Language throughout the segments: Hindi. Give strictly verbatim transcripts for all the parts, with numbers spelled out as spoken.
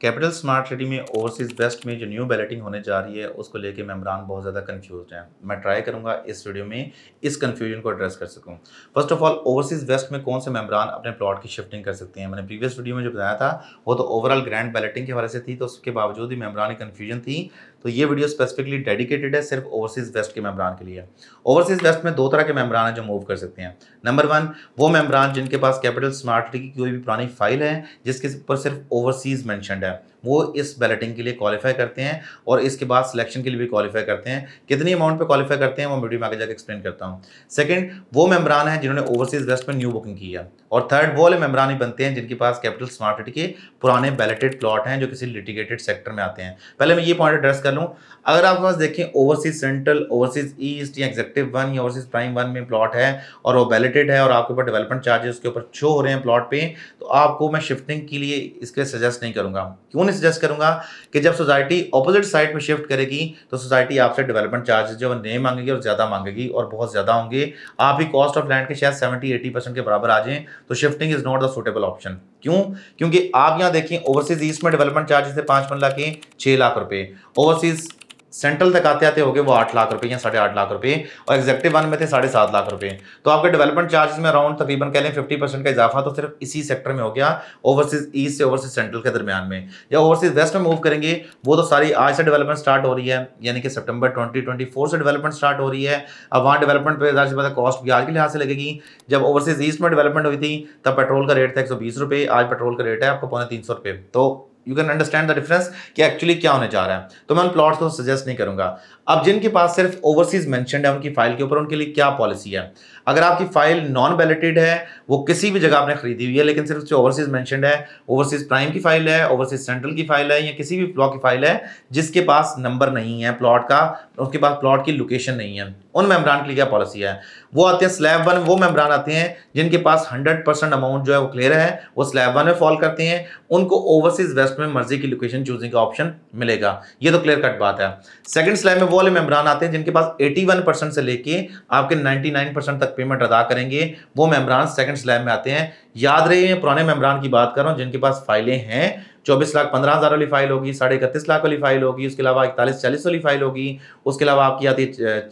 कैपिटल स्मार्ट सिटी में ओवरसीज़ वेस्ट में जो न्यू बैलेटिंग होने जा रही है उसको लेके मेम्बरान बहुत ज़्यादा कंफ्यूज हैं। मैं ट्राई करूंगा इस वीडियो में इस कंफ्यूजन को एड्रेस कर सकूं। First of all, overseas west में कौन से मेम्बरान अपने प्लॉट की शिफ्टिंग कर सकते हैं? मैंने प्रीवियस वीडियो में जो बताया था वो तो ओवरऑल ग्रैंड बैलेटिंग के हवाले से थी, तो उसके बावजूद भी मेम्बरान की कन्फ्यूजन थी, तो ये वीडियो स्पेसिफिकली डेडिकेटेड है सिर्फ ओवरसीज़ वेस्ट के मेम्बरान के लिए। ओवरसीज़ वेस्ट में दो तरह के मेम्बरान हैं जो मूव कर सकते हैं। नंबर वन, वो मेम्बरान जिनके पास कैपिटल स्मार्ट सिटी की कोई भी पुरानी फाइल है जिसके ऊपर सिर्फ ओवरसीज़ मेंशनड है, वो इस बैलेटिंग के लिए क्वालिफाई करते हैं और इसके बाद सिलेक्शन के लिए भी क्वालिफाई करते हैं। कितनी अमाउंट पे क्वालिफाई करते हैं वो वीडियो में आगे जाकर एक्सप्लेन करता हूँ। सेकंड, वो मेम्बरान हैं जिन्होंने ओवरसीज़ वेस्ट में न्यू बुकिंग की है। और थर्ड, वो वाले मेम्बरान ही बनते हैं जिनके पास कैपिटल स्मार्ट सिटी के पुराने बैलेटेड प्लॉट हैं जो किसी लिटिगेटेड सेक्टर में आते हैं। पहले मैं ये पॉइंट एड्रेस कर लूँ, अगर आपके पास देखें ओवरसीज़ सेंट्रल, ओवरसीज़ ईस्ट या एग्जीक्यूटिव वन या ओवरसीज़ प्राइम वन में प्लॉट है और वो बैलेटेड है और आपके ऊपर डेवलपमेंट चार्जेस उसके ऊपर शो हो रहे हैं प्लॉट पे, तो आपको मैं शिफ्टिंग के लिए इसके सजेस्ट नहीं करूँगा। क्यों नहीं सजेस्ट करूंगा कि जब सोसाइटी ऑपोजिट साइड में शिफ्ट करेगी तो सोसाइटी आपसे डेवलपमेंट चार्जेस जो नहीं मांगेगी और ज्यादा मांगेगी और बहुत ज्यादा होंगे। आप ही कॉस्ट ऑफ लैंड के शायद सत्तर अस्सी परसेंट के बराबर आ जाएं, तो shifting is not the suitable option. क्यों? क्योंकि आप यहां देखें ओवरसीज ईस्ट में डेवलपमेंट चार्जेस थे पांच पंद्रह के छह लाख रुपए, ओवरसीज सेंट्रल तक आते आते हो गए वो आठ लाख रुपए या साढ़े आठ लाख रुपए और एग्जीक्यूटिव वन में थे साढ़े सात लाख रुपए। तो आपके डेवलपमेंट चार्जेस में अराउंड तकरीबन कह लें फिफ्टी परसेंट का इजाफा तो सिर्फ इसी सेक्टर में हो गया, ओवरसीज ईस्ट से ओवरसीज सेंट्रल के दरमियान में। या ओवरसीज वेस्ट में मूव करेंगे वो तो सारी आज से डेवलपमेंट स्टार्ट हो रही है, यानी कि सितंबर ट्वेंटी ट्वेंटी फोर से डेवलपमेंट स्टार्ट हो रही है। अब वहाँ डेवलपमेंट पर ज़्यादा से ज़्यादा कॉस्ट भी आज के लिहाज से लगेगी। जब ओवरसीज ईस्ट में डेवलपमेंट हुई थी तब पेट्रोल का रेट था एक सौ बीस रुपये, आज पेट्रोल का रेट है आपको पौने तीन सौ रुपये। तो you can understand the difference कि एक्चुअली क्या होने जा रहा है। तो मैं उन प्लॉट्स को सजेस्ट नहीं करूंगा। अब जिनके पास सिर्फ ओवरसीज मेंशनड है उनकी फाइल के ऊपर उनके लिए क्या पॉलिसी है? अगर आपकी फाइल नॉन बैलेटेड है, वो किसी भी जगह आपने खरीदी हुई है लेकिन सिर्फ जो ओवरसीज मेंशनड है, ओवरसीज प्राइम की फाइल है, ओवरसीज सेंट्रल की फाइल है या किसी भी ब्लॉक की फाइल है जिसके पास नंबर नहीं है प्लॉट का, उसके पास प्लॉट की लोकेशन नहीं है, उन मेम्बरान के लिए क्या पॉलिसी है? वो आते हैं स्लैब वन, वो मेम्बरान आते हैं जिनके पास हंड्रेड परसेंट अमाउंट जो है वो क्लियर है, वो स्लैब वन में फॉल करते हैं, उनको ओवरसीज वेस्ट में मर्जी की लोकेशन चूजिंग का ऑप्शन मिलेगा। ये तो क्लियर कट बात है। सेकंड स्लैब में वो वाले मेम्बरान आते हैं जिनके पास इक्यासी परसेंट से लेके आपके निन्यानवे परसेंट तक पेमेंट अदा करेंगे, वो मेम्बरान सेकंड स्लैब में आते हैं। याद रहे मैं पुराने मेम्बरान की बात कर रहा हूं जिनके पास फाइलें हैं, चौबीस लाख पंद्रह हज़ार वाली फाइल होगी, साढ़े इकतीस लाख वाली फाइल होगी, उसके अलावा इकतालीस चालीस वाली फाइल होगी, उसके अलावा आपकी आती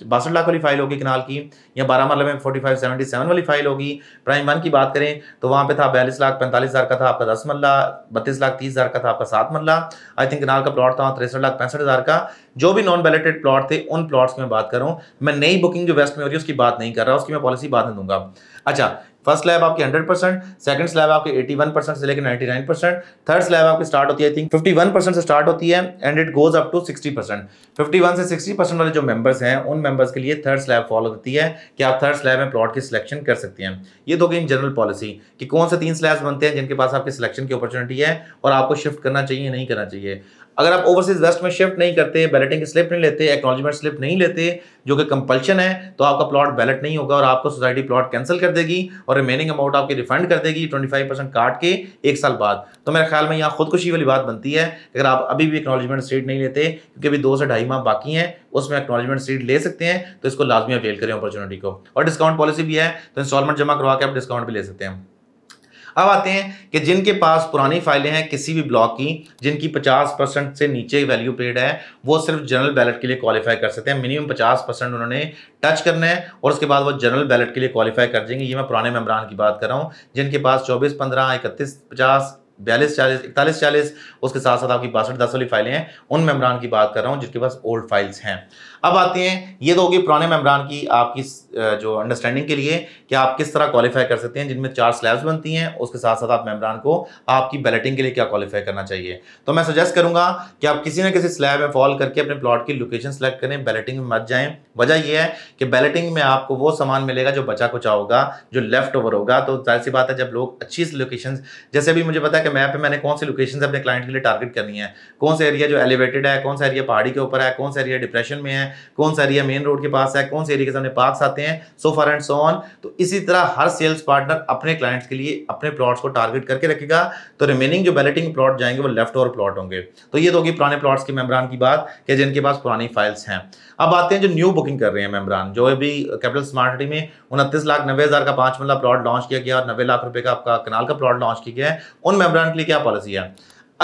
बासठ लाख वाली फाइल होगी कनाल की, या बारह मरल में फोर्टी फाइव सेवेंटी सेवन वाली फाइल होगी। प्राइम वन की बात करें तो वहाँ पे था बयालीस लाख पैंतालीस हज़ार का था आपका दस मरला, बत्तीस लाख तीस हज़ार का था आपका सात मरला, आई थिंक कनाल का प्लॉट था तिरसठ लाख पैंसठ हज़ार का। जो भी नॉन बैलेटेड प्लॉट थे उन प्लॉट्स की मैं बात कर रहा हूँ, मैं नई बुकिंग जो वेस्ट में हो रही है उसकी बात नहीं कर रहा, उसकी मैं पॉलिसी बात नहीं दूंगा। अच्छा, फर्स्ट स्लैब आपकी हंड्रेड परसेंट, सेकंड स्लैब आपके इक्यासी परसेंट से लेकर निन्यानवे परसेंट, थर्ड स्लैब आपकी स्टार्ट होती है आई थिंक इक्यावन परसेंट से स्टार्ट होती है and it goes up to साठ परसेंट। इक्यावन से साठ परसेंट वाले जो मेंबर्स हैं उन मेंबर्स के लिए थर्ड स्लैब फॉलो होती है कि आप थर्ड स्लैब में प्लॉट की सिलेक्शन कर सकते हैं। ये तो इन जनरल पॉलिसी कि कौन से तीन स्लैब्स बनते हैं जिनके पास आपकी सिलेक्शन की अपॉर्चुनिटी है और आपको शिफ्ट करना चाहिए नहीं करना चाहिए। अगर आप ओवरसीज वेस्ट में शिफ्ट नहीं करते, बैलेटिंग की स्लिप नहीं लेते, एक्नॉलेजमेंट स्लिप नहीं लेते जो कि कंपल्शन है, तो आपका प्लॉट बैलेट नहीं होगा और आपको सोसाइटी प्लॉट कैंसिल कर देगी और रिमेनिंग अमाउंट आपकी रिफंड कर देगी पच्चीस परसेंट काट के एक साल बाद। तो मेरे ख्याल में यहाँ खुदकुशी वाली बात बनती है अगर आप अभी भी एक्नॉलेजमेंट सीट नहीं लेते, क्योंकि अभी दो से ढाई माह बाकी हैं उसमें एक्नॉलेजमेंट सीट ले सकते हैं, तो इसको लाजमी अवेल करें अपॉर्चुनिटी को। और डिस्काउंट पॉलिसी भी है, तो इंस्टॉलमेंट जमा करवा के आप डिस्काउंट भी ले सकते हैं। अब आते हैं कि जिनके पास पुरानी फाइलें हैं किसी भी ब्लॉक की जिनकी पचास परसेंट से नीचे वैल्यू पेड है, वो सिर्फ जनरल बैलेट के लिए क्वालिफाई कर सकते हैं। मिनिमम पचास परसेंट उन्होंने टच करना है और उसके बाद वो जनरल बैलेट के लिए क्वालिफाई कर जाएंगे। ये मैं पुराने मेम्बरान की बात कर रहा हूँ जिनके पास चौबीस पंद्रह इकतीस पचास बयालीस चालीस इकतालीस चालीस उसके साथ साथ आपकी बासठ दस वाली फाइलें हैं, उन मेम्बरान की बात कर रहा हूँ जिनके पास ओल्ड फाइल्स हैं। अब आते हैं, ये तो होगी पुराने मेम्बरान की आपकी जो अंडरस्टैंडिंग के लिए कि आप किस तरह क्वालिफाई कर सकते हैं, जिनमें चार स्लैब्स बनती हैं उसके साथ साथ आप मेम्बरान को आपकी बैलेटिंग के लिए क्या क्वालिफाई करना चाहिए। तो मैं सजेस्ट करूँगा कि आप किसी न किसी स्लैब में फॉल करके अपने प्लॉट की लोकेशन सेलेक्ट करें, बैलेटिंग में मत जाएँ। वजह यह है कि बैलेटिंग में आपको वो सामान मिलेगा जो बचा कुचा होगा, जो लेफ्ट ओवर होगा। तो जाहिर सी बात है जब लोग अच्छी लोकेशन, जैसे भी मुझे पता है कि मैप पे मैंने कौन सी लोकेशन अपने क्लाइंट के लिए टारगेट करनी है, कौन सा एरिया जो एलिवेटेड है, कौन सा एरिया पहाड़ी के ऊपर है, कौन सा एरिया डिप्रेशन में है, कौन सा एरिया मेन रोड के पास है, कौन से एरिया के सामने पार्क्स आते हैं, सो फार एंड सो ऑन। तो इसी तरह हर सेल्स पार्टनर अपने क्लाइंट्स के लिए अपने प्लॉट्स को टारगेट करके रखेगा, तो रिमेनिंग जो बैलेटिंग प्लॉट जाएंगे वो लेफ्ट ओवर प्लॉट होंगे। तो ये तो होगी पुराने प्लॉट्स के मेम्बरान की बात कि जिनके पास पुरानी फाइल्स हैं। अब आते हैं जो न्यू बुकिंग कर रहे हैं मेम्बरान, जो अभी कैपिटल स्मार्ट सिटी में उनतीस लाख नब्बे हज़ार का पाँच मरला प्लॉट लॉन्च किया गया और नब्बे लाख रुपए का आपका कनाल का प्लॉट लॉन्च किया गया है, उन मेम्बरान के लिए क्या पॉलिसी है?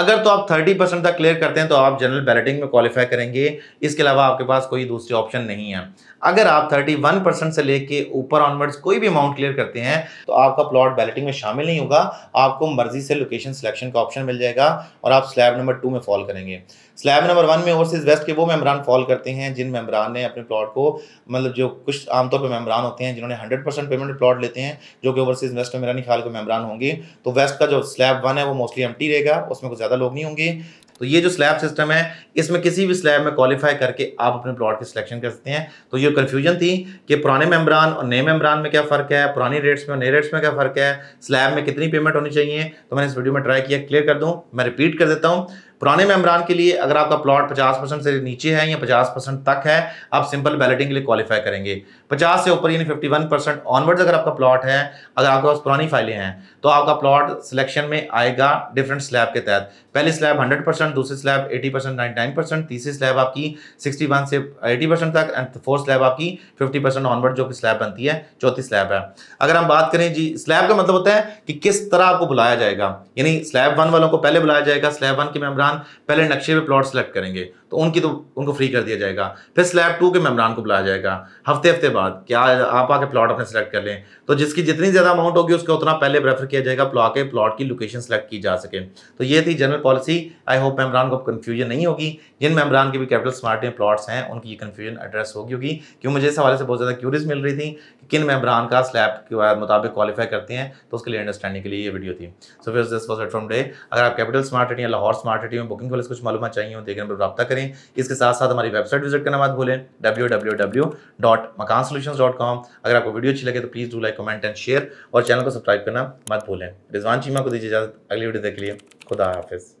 अगर तो आप तीस परसेंट तक क्लियर करते हैं तो आप जनरल बैलेटिंग में क्वालिफाई करेंगे, इसके अलावा आपके पास कोई दूसरी ऑप्शन नहीं है। अगर आप इकतीस परसेंट से लेके ऊपर ऑनवर्ड्स कोई भी अमाउंट क्लियर करते हैं तो आपका प्लॉट बैलेटिंग में शामिल नहीं होगा, आपको मर्जी से लोकेशन सिलेक्शन का ऑप्शन मिल जाएगा और आप स्लैब नंबर टू में फॉल करेंगे। स्लैब नंबर वन में ओवरसीज वेस्ट के वो मेम्बरान फॉल करते हैं जिन मेम्बरान ने अपने प्लॉट को, मतलब जो कुछ आमतौर पर मेम्बरान होते हैं जिन्होंने हंड्रेड परसेंट पेमेंट प्लॉट लेते हैं, जो कि ओवरसीज वेस्ट में मेरा नहीं ख्याल के मेम्बरान होंगे। तो वेस्ट का जो स्लैब वन है वो मोस्टली एम्प्टी रहेगा, उसमें कुछ ज़्यादा लोग नहीं होंगे। तो ये जो स्लैब सिस्टम है इसमें किसी भी स्लैब में क्वालिफाई करके आप अपने प्लॉट की सिलेक्शन कर सकते हैं। तो ये कन्फ्यूजन थी कि पुराने मेम्बरान और नए मेम्बरान में क्या फ़र्क है, पुरानी रेट्स में और नए रेट्स में क्या फ़र्क है, स्लैब में कितनी पेमेंट होनी चाहिए। तो मैंने इस वीडियो में ट्राई किया क्लियर कर दूँ। मैं रिपीट कर देता हूँ, पुराने मेम्बरान के लिए अगर आपका प्लॉट पचास परसेंट से नीचे है या पचास परसेंट तक है, आप सिंपल बैलेटिंग के लिए क्वालिफाई करेंगे। पचास से ऊपर यानी इक्यावन परसेंट ऑनवर्ड्स अगर आपका प्लॉट है, अगर आपके पास पुरानी फाइलें हैं, तो आपका प्लॉट सिलेक्शन में आएगा डिफरेंट स्लैब के तहत। पहली स्लैब हंड्रेड परसेंट, दूसरी स्लैब अस्सी परसेंट, निन्यानवे परसेंट, तीसरी स्लैब आपकी इकसठ से अस्सी परसेंट तक एंड फोर्थ स्लैब आपकी पचास परसेंट ऑनवर्ड जो कि स्लैब बनती है, चौथी स्लैब है। अगर हम बात करें जी, स्लैब का मतलब होता है कि किस तरह आपको बुलाया जाएगा, यानी स्लैब वन वालों को पहले बुलाया जाएगा, स्लैब वन के मेम्बरान पहले नक्शे पे प्लॉट सेलेक्ट करेंगे तो उनकी तो उनको फ्री कर दिया जाएगा, फिर स्लैब टू के मेम्बरान को बुलाया जाएगा हफ्ते हफ्ते बाद क्या आप आके प्लॉट अपने सेलेक्ट कर लें। तो जिसकी जितनी ज्यादा अमाउंट होगी उसका उतना पहले प्रेफर किया जाएगा प्लॉट के प्लॉट की लोकेशन सेलेक्ट की जा सके। तो ये थी जनरल पॉलिसी। आई होप मेम्बरान को कंफ्यूजन नहीं होगी, जिन मेम्बरान के भी कैपिटल स्मार्ट में प्लॉट्स हैं उनकी कंफ्यूजन एड्रेस होगी होगी क्योंकि मुझे इस हवाले से बहुत ज्यादा क्यूरियस मिल रही थी कि किन मेम्बरान का स्लैब के मुताबिक क्वालिफाई करते हैं। तो उसके लिए अंडरस्टैंडिंग के लिए ये वीडियो थी। सो फिर this was it for today. अगर आप कैपिटल स्मार्ट सिटी या लाहौर स्मार्ट सिटी में बुकिंग के लिए कुछ मालूम चाहिए हो तो एक नंबर पर रब्ता करें। इसके साथ साथ हमारी वेबसाइट विजिट करना मत भूलें W W W dot Makaan solutions dot com. अगर आपको वीडियो अच्छी लगे तो please do like, comment and share और चैनल को सब्सक्राइब करना मत भूलें। रिजवान चीमा को दीजिए इजाजत, अगली वीडियो देख लिए। खुदा हाफिज।